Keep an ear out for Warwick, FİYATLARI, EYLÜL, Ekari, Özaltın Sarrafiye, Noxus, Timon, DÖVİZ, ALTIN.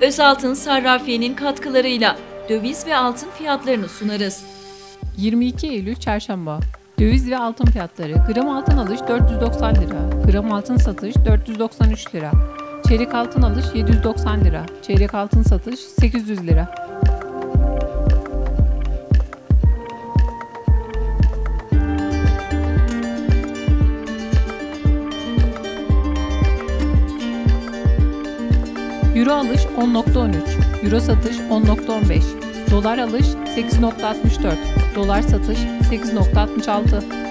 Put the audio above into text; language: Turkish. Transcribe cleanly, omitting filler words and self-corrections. Özaltın Sarrafiye'nin katkılarıyla döviz ve altın fiyatlarını sunarız. 22 Eylül Çarşamba. Döviz ve altın fiyatları. Gram altın alış 490 lira. Gram altın satış 493 lira. Çeyrek altın alış 790 lira. Çeyrek altın satış 800 lira. Euro alış 10.13, Euro satış 10.15, Dolar alış 8.64, Dolar satış 8.66.